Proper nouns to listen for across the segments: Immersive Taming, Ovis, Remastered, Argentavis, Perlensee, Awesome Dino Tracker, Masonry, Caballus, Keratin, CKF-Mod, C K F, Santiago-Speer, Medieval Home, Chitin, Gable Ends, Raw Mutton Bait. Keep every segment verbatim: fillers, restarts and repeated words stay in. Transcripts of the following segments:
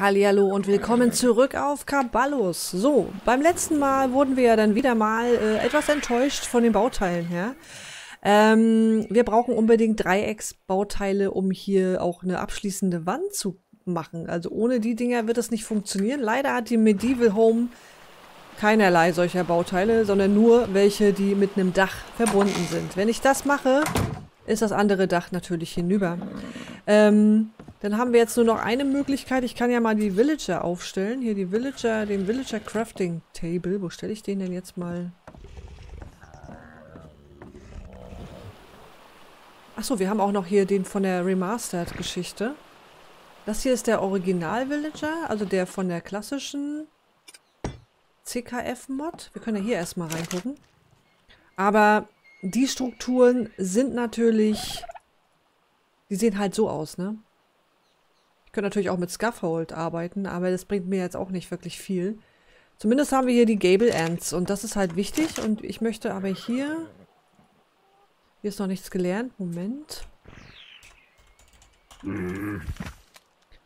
Hallihallo und willkommen zurück auf Caballus. So, beim letzten Mal wurden wir ja dann wieder mal äh, etwas enttäuscht von den Bauteilen her. Ähm, wir brauchen unbedingt Dreiecksbauteile, um hier auch eine abschließende Wand zu machen. Also ohne die Dinger wird das nicht funktionieren. Leider hat die Medieval Home keinerlei solcher Bauteile, sondern nur welche, die mit einem Dach verbunden sind. Wenn ich das mache, ist das andere Dach natürlich hinüber. Ähm, dann haben wir jetzt nur noch eine Möglichkeit. Ich kann ja mal die Villager aufstellen. Hier die Villager, den Villager Crafting Table. Wo stelle ich den denn jetzt mal? Achso, wir haben auch noch hier den von der Remastered Geschichte. Das hier ist der Original Villager, also der von der klassischen C K F-Mod. Wir können ja hier erstmal reingucken. Aber die Strukturen sind natürlich, die sehen halt so aus, ne? Ich könnte natürlich auch mit Scaffold arbeiten, aber das bringt mir jetzt auch nicht wirklich viel. Zumindest haben wir hier die Gable Ends und das ist halt wichtig. Und ich möchte aber hier, hier ist noch nichts gelernt, Moment.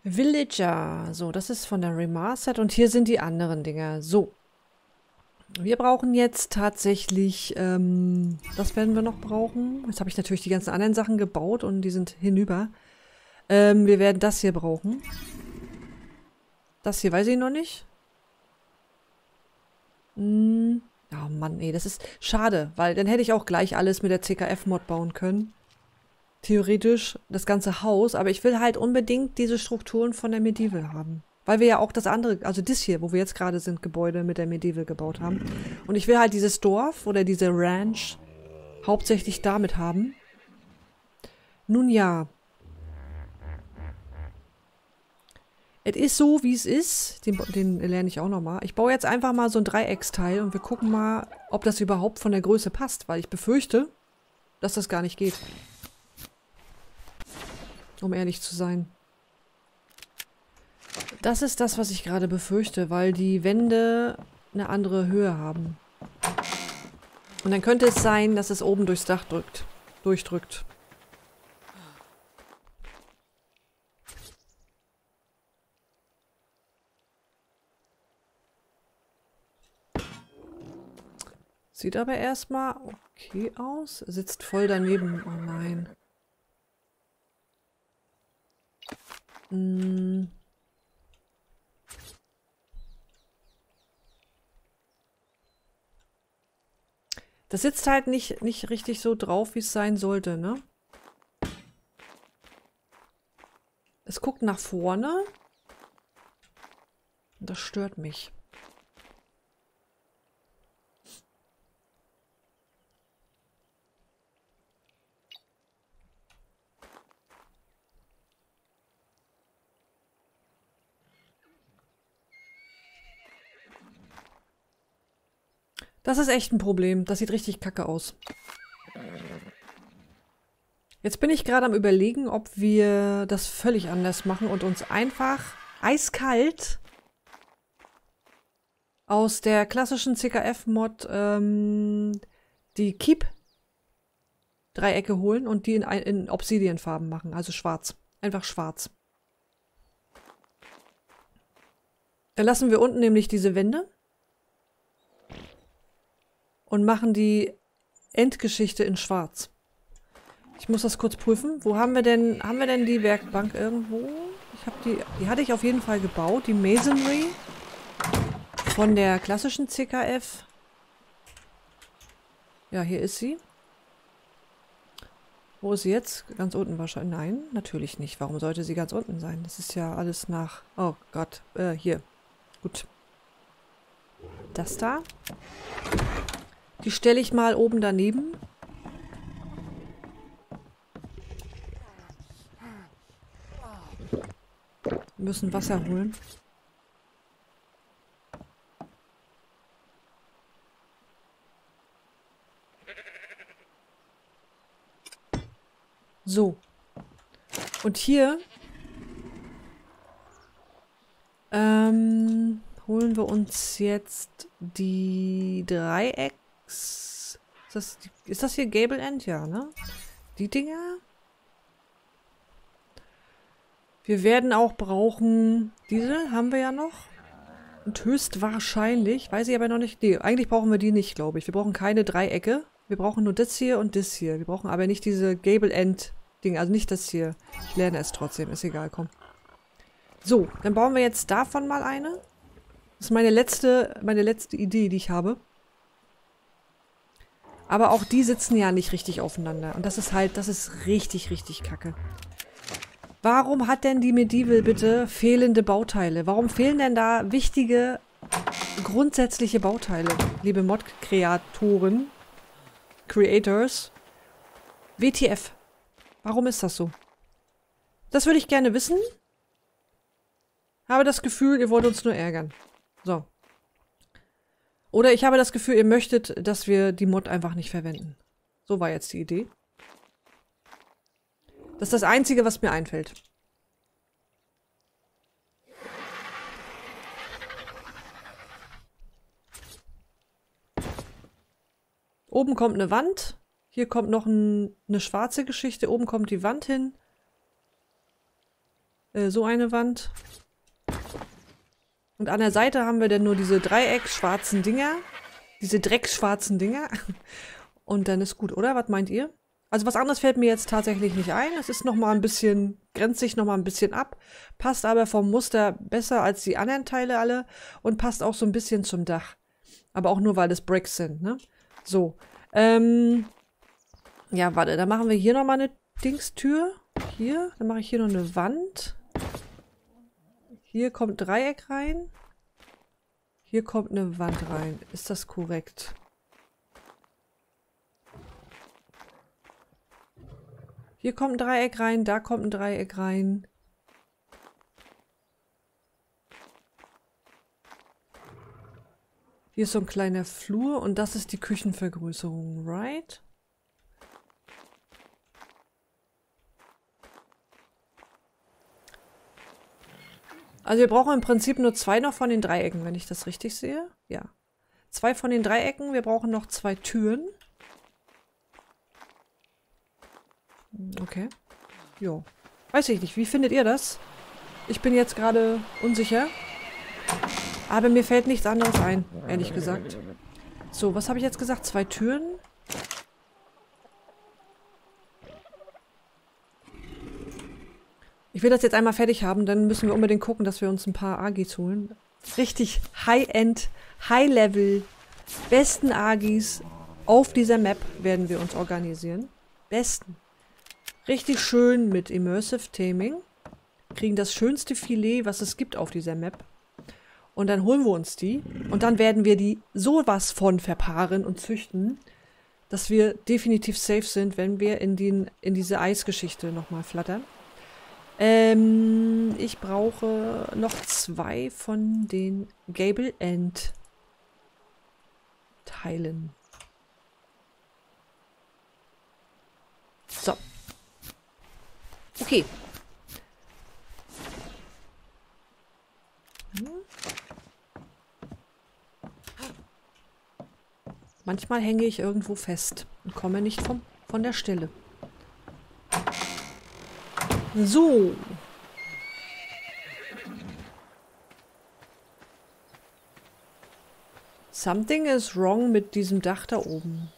Villager, so, das ist von der Remastered und hier sind die anderen Dinger. So, wir brauchen jetzt tatsächlich, ähm, das werden wir noch brauchen. Jetzt habe ich natürlich die ganzen anderen Sachen gebaut und die sind hinüber. Ähm, wir werden das hier brauchen. Das hier weiß ich noch nicht. Hm. Oh Mann, ey, das ist schade, weil dann hätte ich auch gleich alles mit der C K F-Mod bauen können. Theoretisch das ganze Haus, aber ich will halt unbedingt diese Strukturen von der Medieval haben. Weil wir ja auch das andere, also das hier, wo wir jetzt gerade sind, Gebäude mit der Medieval gebaut haben. Und ich will halt dieses Dorf oder diese Ranch hauptsächlich damit haben. Nun ja. Es ist so, wie es ist. Den, den lerne ich auch nochmal. Ich baue jetzt einfach mal so ein Dreiecksteil und wir gucken mal, ob das überhaupt von der Größe passt. Weil ich befürchte, dass das gar nicht geht. Um ehrlich zu sein. Das ist das, was ich gerade befürchte, weil die Wände eine andere Höhe haben. Und dann könnte es sein, dass es oben durchs Dach drückt, durchdrückt. Sieht aber erstmal okay aus. Sitzt voll daneben. Oh nein. Hm. Das sitzt halt nicht, nicht richtig so drauf, wie es sein sollte, ne? Es guckt nach vorne. Das stört mich. Das ist echt ein Problem. Das sieht richtig kacke aus. Jetzt bin ich gerade am Überlegen, ob wir das völlig anders machen und uns einfach eiskalt aus der klassischen C K F-Mod ähm, die Keep-Dreiecke holen und die in, in Obsidian-Farben machen. Also schwarz. Einfach schwarz. Dann lassen wir unten nämlich diese Wände. Und machen die Endgeschichte in schwarz. Ich muss das kurz prüfen. Wo haben wir denn, haben wir denn die Werkbank irgendwo? Ich hab die, die hatte ich auf jeden Fall gebaut. Die Masonry von der klassischen C K F. Ja, hier ist sie. Wo ist sie jetzt? Ganz unten wahrscheinlich. Nein, natürlich nicht. Warum sollte sie ganz unten sein? Das ist ja alles nach... Oh Gott, äh, hier. Gut. Das da. Die stelle ich mal oben daneben. Wir müssen Wasser holen. So. Und hier ähm, holen wir uns jetzt die Dreiecke. Ist das, ist das hier Gable End? Ja, ne? Die Dinger? Wir werden auch brauchen... Diese haben wir ja noch. Und höchstwahrscheinlich, weiß ich aber noch nicht... Nee, eigentlich brauchen wir die nicht, glaube ich. Wir brauchen keine Dreiecke. Wir brauchen nur das hier und das hier. Wir brauchen aber nicht diese Gable End Ding, also nicht das hier. Ich lerne es trotzdem, ist egal, komm. So, dann bauen wir jetzt davon mal eine. Das ist meine letzte, meine letzte Idee, die ich habe. Aber auch die sitzen ja nicht richtig aufeinander. Und das ist halt, das ist richtig, richtig kacke. Warum hat denn die Medieval bitte fehlende Bauteile? Warum fehlen denn da wichtige, grundsätzliche Bauteile, liebe Mod-Kreatoren, Creators? W T F. Warum ist das so? Das würde ich gerne wissen. Habe das Gefühl, ihr wollt uns nur ärgern. So. Oder ich habe das Gefühl, ihr möchtet, dass wir die Mod einfach nicht verwenden. So war jetzt die Idee. Das ist das Einzige, was mir einfällt. Oben kommt eine Wand. Hier kommt noch ein, eine schwarze Geschichte. Oben kommt die Wand hin. Äh, so eine Wand. Und an der Seite haben wir dann nur diese dreiecksschwarzen Dinger. Diese drecksschwarzen Dinger. Und dann ist gut, oder? Was meint ihr? Also was anderes fällt mir jetzt tatsächlich nicht ein. Es ist nochmal ein bisschen, grenzt sich nochmal ein bisschen ab. Passt aber vom Muster besser als die anderen Teile alle. Und passt auch so ein bisschen zum Dach. Aber auch nur, weil das Bricks sind, ne? So. Ähm. Ja, warte, dann machen wir hier nochmal eine Dingstür. Hier. Dann mache ich hier noch eine Wand. Hier kommt Dreieck rein. Hier kommt eine Wand rein. Ist das korrekt? Hier kommt ein Dreieck rein, da kommt ein Dreieck rein. Hier ist so ein kleiner Flur und das ist die Küchenvergrößerung, right? Also wir brauchen im Prinzip nur zwei noch von den Dreiecken, wenn ich das richtig sehe. Ja. Zwei von den Dreiecken, wir brauchen noch zwei Türen. Okay. Jo. Weiß ich nicht, wie findet ihr das? Ich bin jetzt gerade unsicher. Aber mir fällt nichts anderes ein, ehrlich gesagt. So, was habe ich jetzt gesagt? Zwei Türen. Ich will das jetzt einmal fertig haben, dann müssen wir unbedingt gucken, dass wir uns ein paar Agis holen. Richtig High-End, High-Level, besten Agis auf dieser Map werden wir uns organisieren. Besten. Richtig schön mit Immersive Taming. Kriegen das schönste Filet, was es gibt auf dieser Map. Und dann holen wir uns die. Und dann werden wir die sowas von verpaaren und züchten, dass wir definitiv safe sind, wenn wir in, den, in diese Eisgeschichte nochmal flattern. Ähm, ich brauche noch zwei von den Gable End Teilen. So. Okay. Hm. Manchmal hänge ich irgendwo fest und komme nicht vom, von der Stelle. So. Something is wrong mit diesem Dach da oben.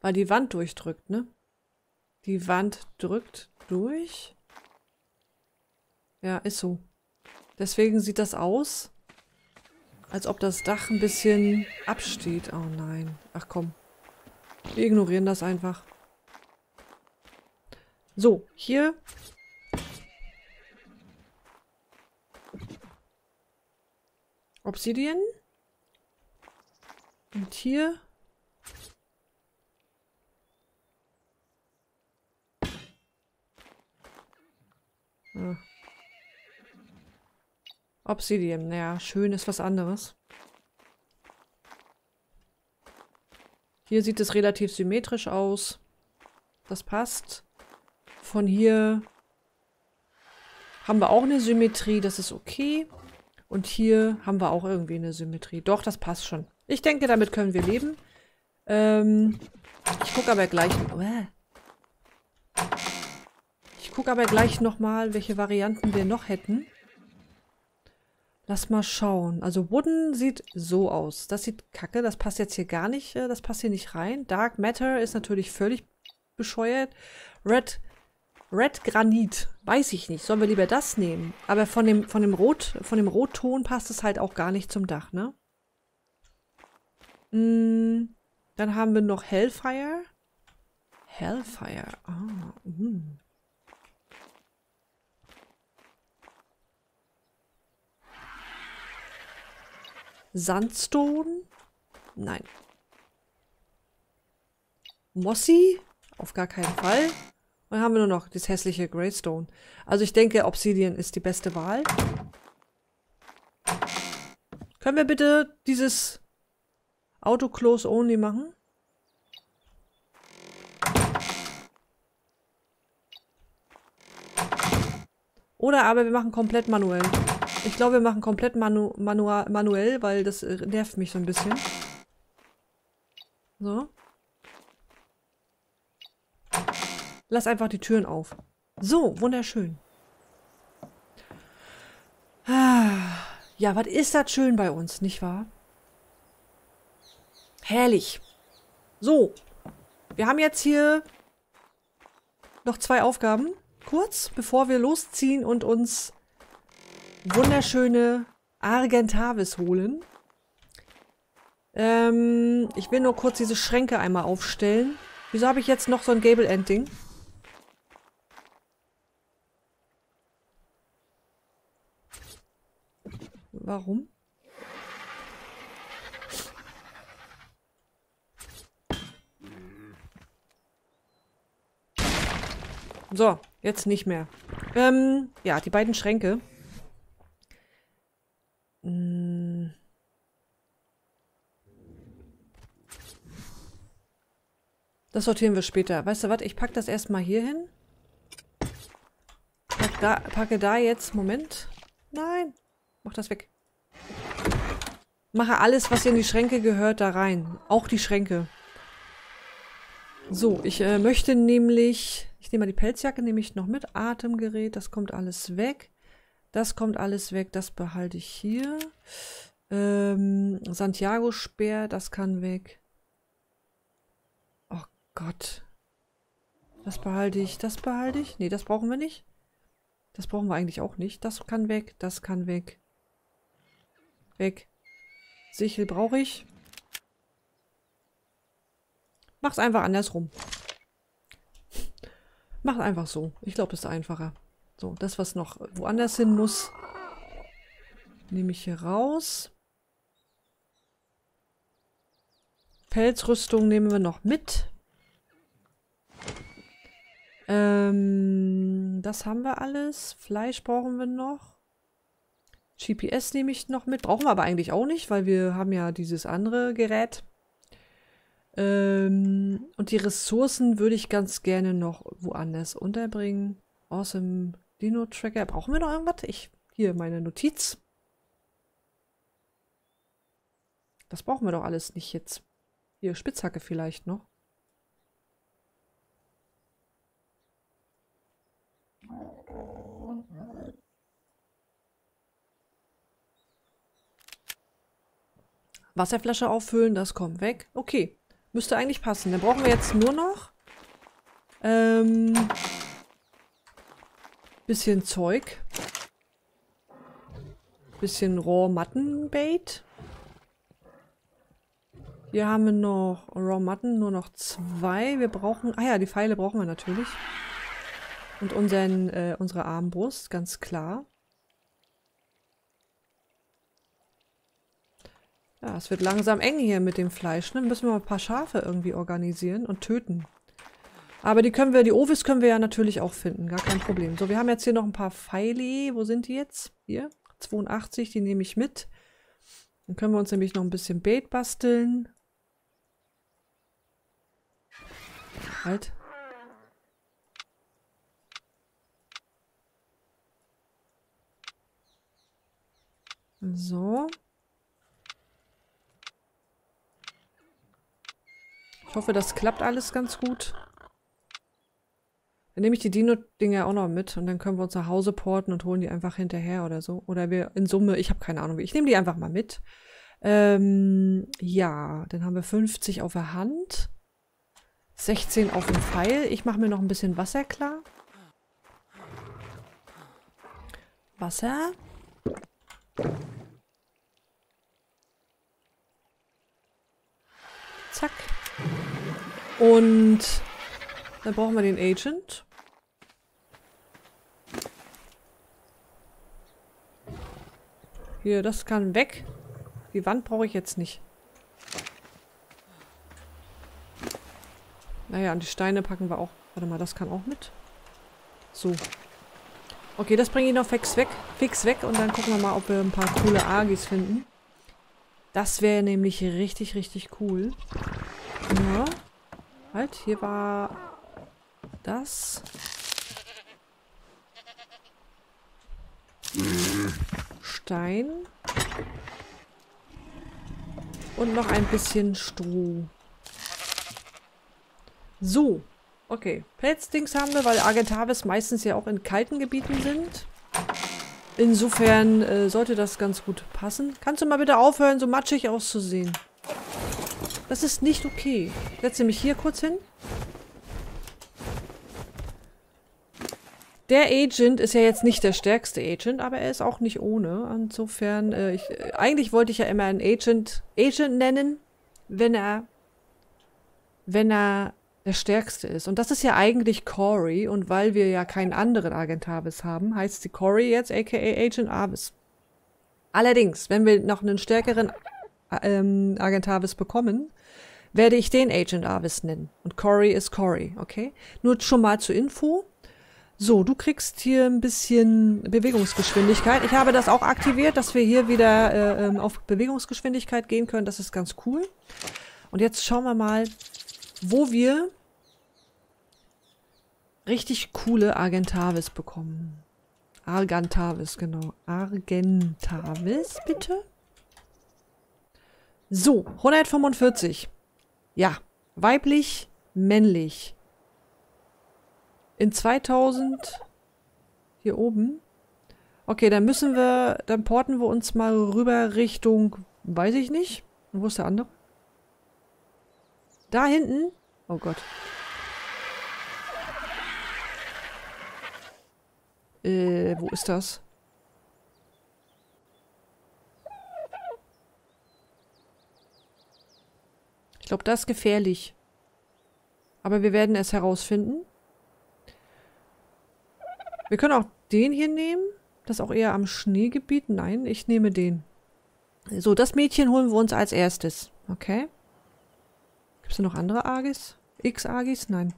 Weil die Wand durchdrückt, ne? Die Wand drückt durch. Ja, ist so. Deswegen sieht das aus, als ob das Dach ein bisschen absteht. Oh nein. Ach komm. Wir ignorieren das einfach. So, hier. Obsidian. Und hier. Ah. Obsidian, naja, schön ist was anderes. Hier sieht es relativ symmetrisch aus. Das passt. Von hier haben wir auch eine Symmetrie, das ist okay. Und hier haben wir auch irgendwie eine Symmetrie. Doch, das passt schon. Ich denke, damit können wir leben. Ähm, ich gucke aber gleich... Ich gucke aber gleich nochmal, welche Varianten wir noch hätten. Lass mal schauen. Also Wooden sieht so aus. Das sieht kacke. Das passt jetzt hier gar nicht. Das passt hier nicht rein. Dark Matter ist natürlich völlig bescheuert. Red... Red Granit, weiß ich nicht. Sollen wir lieber das nehmen? Aber von dem, von dem Rot, von dem Rotton passt es halt auch gar nicht zum Dach, ne? Mm, dann haben wir noch Hellfire. Hellfire. Ah, mm. Sandstone? Nein. Mossy? Auf gar keinen Fall. Und haben wir nur noch das hässliche Greystone. Also ich denke, Obsidian ist die beste Wahl. Können wir bitte dieses Auto-Close-Only machen? Oder aber wir machen komplett manuell. Ich glaube, wir machen komplett manu manua manuell, weil das nervt mich so ein bisschen. So. Lass einfach die Türen auf. So, wunderschön. Ja, was ist das schön bei uns, nicht wahr? Herrlich. So, wir haben jetzt hier noch zwei Aufgaben. Kurz, bevor wir losziehen und uns wunderschöne Argentavis holen. Ähm, ich will nur kurz diese Schränke einmal aufstellen. Wieso habe ich jetzt noch so ein Gable End Ding? Warum? So, jetzt nicht mehr. Ähm, ja, die beiden Schränke. Hm. Das sortieren wir später. Weißt du was? Ich packe das erstmal hier hin. Pack da, packe da jetzt... Moment. Nein. Mach das weg. Mache alles, was in die Schränke gehört, da rein. Auch die Schränke. So, ich äh, möchte nämlich... Ich nehme mal die Pelzjacke, nehme ich noch mit. Atemgerät, das kommt alles weg. Das kommt alles weg, das behalte ich hier. Ähm, Santiago-Speer, das kann weg. Oh Gott. Das behalte ich, das behalte ich. Nee, das brauchen wir nicht. Das brauchen wir eigentlich auch nicht. Das kann weg, das kann weg. Weg. Sichel brauche ich. Mach's einfach andersrum. Mach's einfach so. Ich glaube, das ist einfacher. So, das, was noch woanders hin muss, nehme ich hier raus. Pelzrüstung nehmen wir noch mit. Ähm, das haben wir alles. Fleisch brauchen wir noch. G P S nehme ich noch mit. Brauchen wir aber eigentlich auch nicht, weil wir haben ja dieses andere Gerät. Ähm, und die Ressourcen würde ich ganz gerne noch woanders unterbringen. Awesome Dino Tracker. Brauchen wir noch irgendwas? Ich, hier meine Notiz. Das brauchen wir doch alles nicht jetzt. Hier, Spitzhacke vielleicht noch. Wasserflasche auffüllen, das kommt weg. Okay, müsste eigentlich passen. Dann brauchen wir jetzt nur noch ähm, bisschen Zeug. Bisschen Raw Mutton Bait. Hier haben wir noch Raw Mutton, nur noch zwei. Wir brauchen, ah ja, die Pfeile brauchen wir natürlich. Und unseren, äh, unsere Armbrust, ganz klar. Ja, es wird langsam eng hier mit dem Fleisch, ne? Müssen wir mal ein paar Schafe irgendwie organisieren und töten. Aber die können wir, die Ovis können wir ja natürlich auch finden, gar kein Problem. So, wir haben jetzt hier noch ein paar Pfeile. Wo sind die jetzt? Hier, zweiundachtzig, die nehme ich mit. Dann können wir uns nämlich noch ein bisschen Bait basteln. Halt. So. Ich hoffe, das klappt alles ganz gut. Dann nehme ich die Dino-Dinger auch noch mit und dann können wir uns nach Hause porten und holen die einfach hinterher oder so. Oder wir in Summe, ich habe keine Ahnung wie. Ich nehme die einfach mal mit. Ähm, ja, dann haben wir fünfzig auf der Hand. sechzehn auf dem Pfeil. Ich mache mir noch ein bisschen Wasser klar. Wasser. Zack. Und dann brauchen wir den Agent. Hier, das kann weg. Die Wand brauche ich jetzt nicht. Naja, an die Steine packen wir auch. Warte mal, das kann auch mit. So. Okay, das bringe ich noch fix weg. Fix weg und dann gucken wir mal, ob wir ein paar coole Argis finden. Das wäre nämlich richtig, richtig cool. Ja. Halt, hier war das. Stein. Und noch ein bisschen Stroh. So. Okay. Pelzdings haben wir, weil Argentavis meistens ja auch in kalten Gebieten sind. Insofern äh, sollte das ganz gut passen. Kannst du mal bitte aufhören, so matschig auszusehen? Das ist nicht okay. Setze mich hier kurz hin. Der Agent ist ja jetzt nicht der stärkste Agent, aber er ist auch nicht ohne. Insofern, äh, ich, äh, eigentlich wollte ich ja immer einen Agent, Agent nennen, wenn er, wenn er der stärkste ist. Und das ist ja eigentlich Cory. Und weil wir ja keinen anderen Argentavis haben, heißt sie Cory jetzt, aka Agent Avis. Allerdings, wenn wir noch einen stärkeren ähm, Argentavis bekommen, werde ich den Agent Avis nennen. Und Cory ist Cory, okay? Nur schon mal zur Info. So, du kriegst hier ein bisschen Bewegungsgeschwindigkeit. Ich habe das auch aktiviert, dass wir hier wieder äh, auf Bewegungsgeschwindigkeit gehen können. Das ist ganz cool. Und jetzt schauen wir mal, wo wir richtig coole Argentavis bekommen. Argentavis, genau. Argentavis, bitte. So, hundertfünfundvierzig. Ja, weiblich, männlich. In zweitausend hier oben. Okay, dann müssen wir, dann porten wir uns mal rüber Richtung, weiß ich nicht. Und wo ist der andere? Da hinten. Oh Gott. Äh, wo ist das? Ich glaube, das ist gefährlich. Aber wir werden es herausfinden. Wir können auch den hier nehmen. Das ist auch eher am Schneegebiet. Nein, ich nehme den. So, das Mädchen holen wir uns als erstes. Okay. Gibt es noch andere Argis? X-Argis? Nein.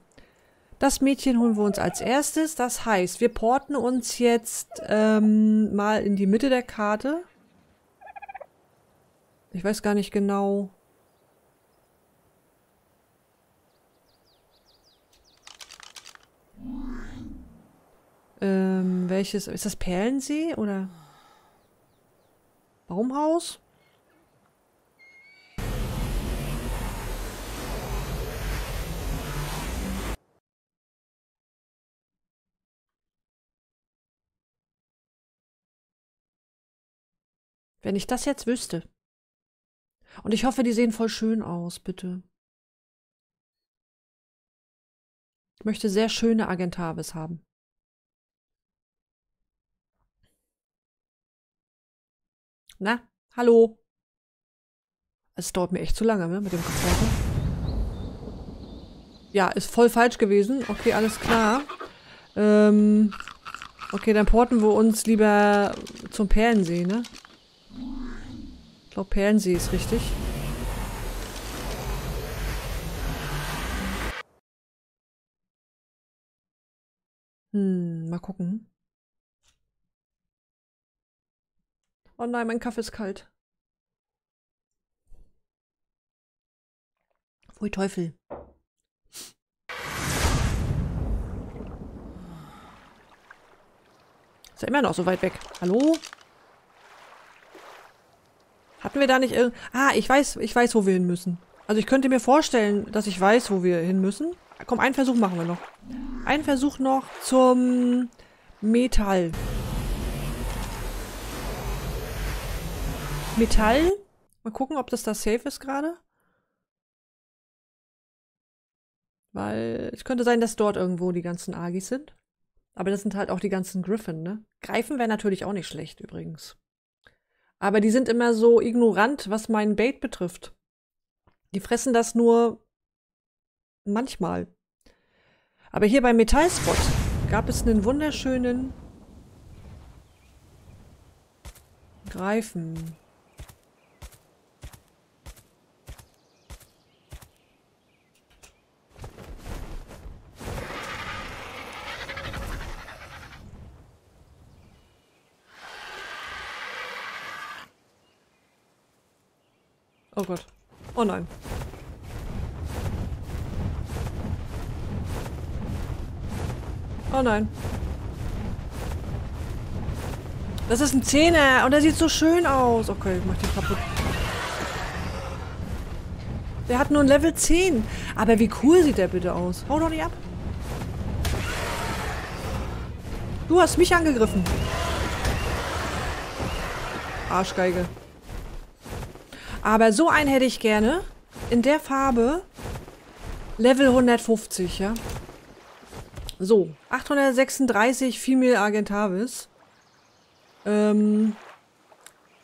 Das Mädchen holen wir uns als erstes. Das heißt, wir porten uns jetzt ähm, mal in die Mitte der Karte. Ich weiß gar nicht genau. Ähm, welches? Ist das Perlensee oder Baumhaus? Wenn ich das jetzt wüsste. Und ich hoffe, die sehen voll schön aus, bitte. Ich möchte sehr schöne Argentavis haben. Na, hallo. Es dauert mir echt zu lange, ne, mit dem Kopfhörer. Ja, ist voll falsch gewesen. Okay, alles klar. Ähm, okay, dann porten wir uns lieber zum Perlensee, ne? Ich glaube, Perlensee ist richtig. Hm, mal gucken. Oh nein, mein Kaffee ist kalt. Pfui Teufel. Ist ja immer noch so weit weg. Hallo? Hatten wir da nicht irgend... Ah, ich weiß, ich weiß, wo wir hin müssen. Also ich könnte mir vorstellen, dass ich weiß, wo wir hin müssen. Komm, einen Versuch machen wir noch. Einen Versuch noch zum Metall. Metall. Mal gucken, ob das da safe ist gerade. Weil es könnte sein, dass dort irgendwo die ganzen Argis sind. Aber das sind halt auch die ganzen Griffin, ne? Greifen wäre natürlich auch nicht schlecht übrigens. Aber die sind immer so ignorant, was meinen Bait betrifft. Die fressen das nur manchmal. Aber hier beim Metallspot gab es einen wunderschönen Greifen. Oh Gott. Oh nein. Oh nein. Das ist ein Zehner und der sieht so schön aus. Okay, ich mach den kaputt. Der hat nur ein Level zehn. Aber wie cool sieht der bitte aus? Hau doch nicht ab. Du hast mich angegriffen. Arschgeige. Aber so einen hätte ich gerne. In der Farbe. Level hundertfünfzig, ja. So. achthundertsechsunddreißig Female Argentavis. Ähm.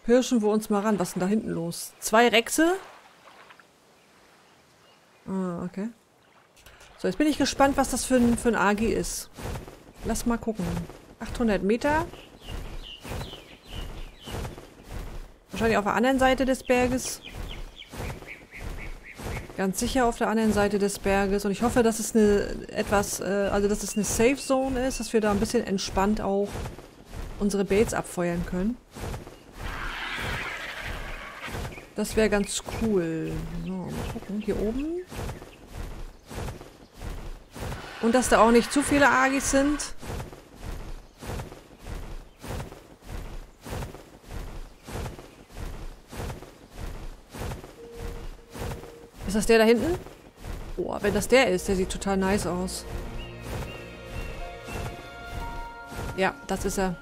Pirschen wir uns mal ran. Was ist denn da hinten los? Zwei Rechse. Ah, okay. So, jetzt bin ich gespannt, was das für ein, für ein A G ist. Lass mal gucken. achthundert Meter. Wahrscheinlich auf der anderen Seite des Berges. Ganz sicher auf der anderen Seite des Berges. Und ich hoffe, dass es eine etwas, äh, also dass es eine Safe Zone ist, dass wir da ein bisschen entspannt auch unsere Baits abfeuern können. Das wäre ganz cool. So, mal gucken. Hier oben. Und dass da auch nicht zu viele Argis sind. Ist das der da hinten? Oh, wenn das der ist, der sieht total nice aus. Ja, das ist er.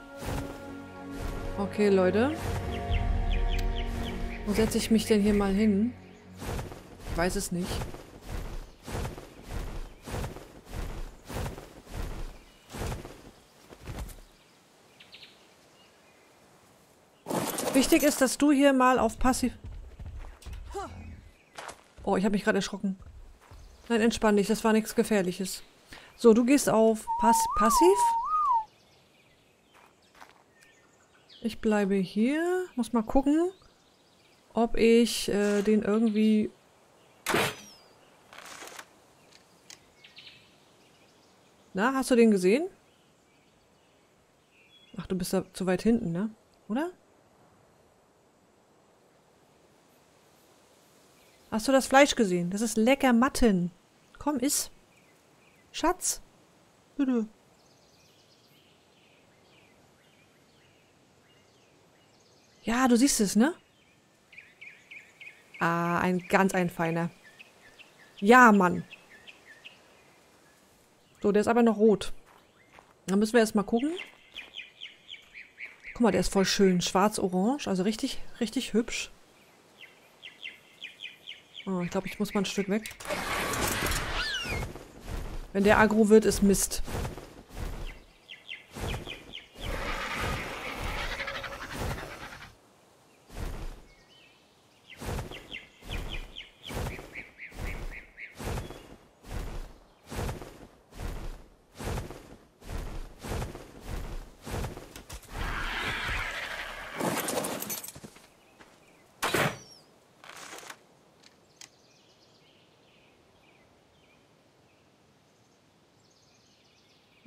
Okay, Leute. Wo setze ich mich denn hier mal hin? Ich weiß es nicht. Wichtig ist, dass du hier mal auf passiv... Oh, ich habe mich gerade erschrocken. Nein, entspann dich. Das war nichts Gefährliches. So, du gehst auf Pass Passiv. Ich bleibe hier. Muss mal gucken, ob ich äh, den irgendwie... Na, hast du den gesehen? Ach, du bist da zu weit hinten, ne? Oder? Hast du das Fleisch gesehen? Das ist lecker Matten. Komm, iss. Schatz. Bitte. Ja, du siehst es, ne? Ah, ein ganz ein feiner. Ja, Mann. So, der ist aber noch rot. Dann müssen wir erstmal gucken. Guck mal, der ist voll schön. Schwarz-orange. Also richtig, richtig hübsch. Oh, ich glaube, ich muss mal ein Stück weg. Wenn der aggro wird, ist Mist.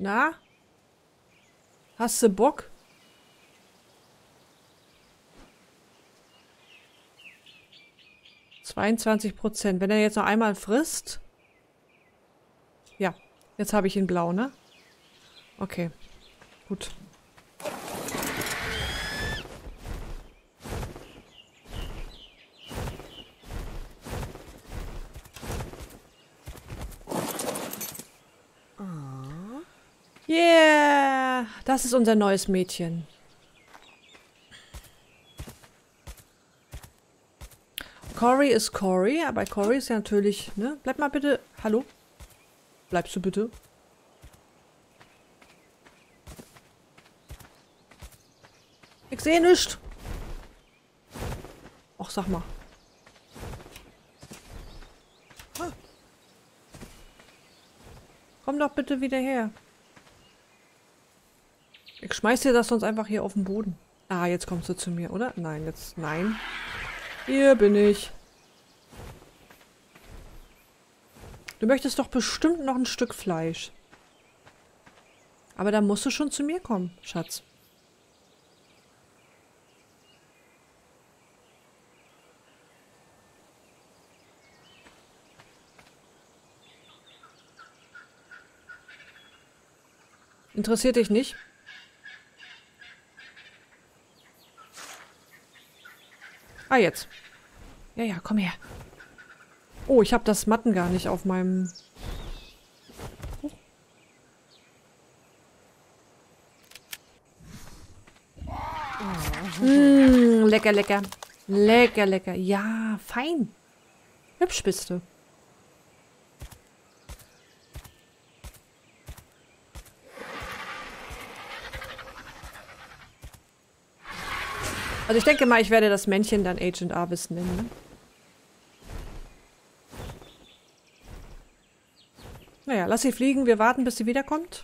Na? Hast du Bock? zweiundzwanzig Prozent. Wenn er jetzt noch einmal frisst... Ja, jetzt habe ich ihn blau, ne? Okay, gut. Yeah, das ist unser neues Mädchen. Cory ist Cory, aber Cory ist ja natürlich, ne? Bleib mal bitte, hallo? Bleibst du bitte? Ich sehe nichts. Ach, sag mal. Ah. Komm doch bitte wieder her. Ich schmeiß dir das sonst einfach hier auf den Boden. Ah, jetzt kommst du zu mir, oder? Nein, jetzt, nein. Hier bin ich. Du möchtest doch bestimmt noch ein Stück Fleisch. Aber da musst du schon zu mir kommen, Schatz. Interessiert dich nicht? Ah, jetzt. Ja, ja, komm her. Oh, ich habe das Matten gar nicht auf meinem... Oh. Oh. Mm, lecker, lecker. Lecker, lecker. Ja, fein. Hübsch bist du. Also ich denke mal, ich werde das Männchen dann Agent Arvis nennen. Naja, lass sie fliegen. Wir warten, bis sie wiederkommt.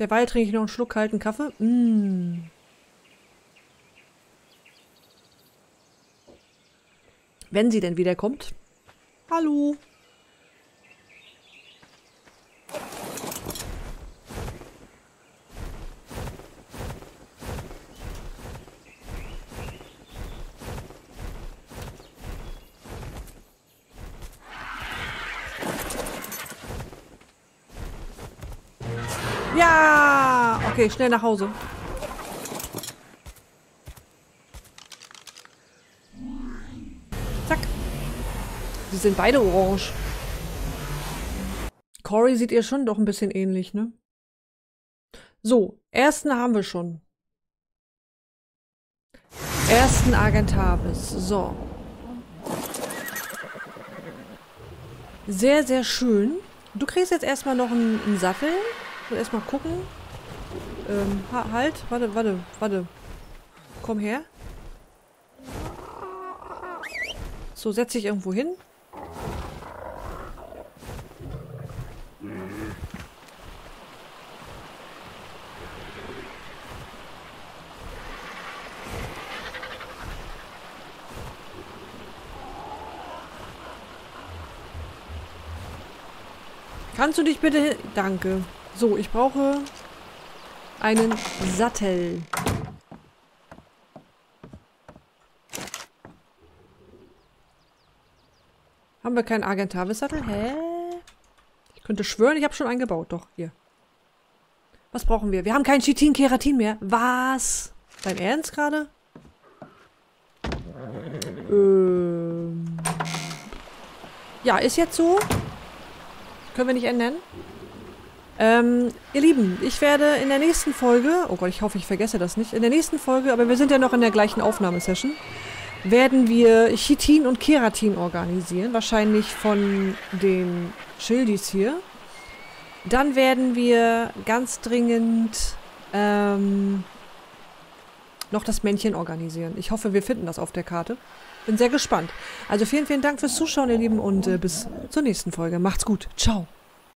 Derweil trinke ich noch einen Schluck kalten Kaffee. Mm. Wenn sie denn wiederkommt. Hallo. Okay, schnell nach Hause. Zack. Sie sind beide orange. Cory sieht ihr schon doch ein bisschen ähnlich, ne? So, ersten haben wir schon. Ersten Argentavis. So. Sehr, sehr schön. Du kriegst jetzt erstmal noch einen, einen Sattel. Ich will erstmal gucken. Ähm, ha halt, warte, warte, warte. Komm her. So, setz dich irgendwo hin. Kannst du dich bitte hin... Danke. So, ich brauche... einen Sattel. Haben wir keinen Argentavis-Sattel? Hä? Ich könnte schwören, ich habe schon einen gebaut. Doch, hier. Was brauchen wir? Wir haben keinen Chitin-Keratin mehr. Was? Dein Ernst gerade? Ähm. Ja, ist jetzt so. Können wir nicht ändern. Ähm, ihr Lieben, ich werde in der nächsten Folge, oh Gott, ich hoffe, ich vergesse das nicht, in der nächsten Folge, aber wir sind ja noch in der gleichen Aufnahmesession, werden wir Chitin und Keratin organisieren, wahrscheinlich von den Schildis hier. Dann werden wir ganz dringend ähm, noch das Männchen organisieren. Ich hoffe, wir finden das auf der Karte. Bin sehr gespannt. Also vielen, vielen Dank fürs Zuschauen, ihr Lieben, und äh, bis zur nächsten Folge. Macht's gut. Ciao.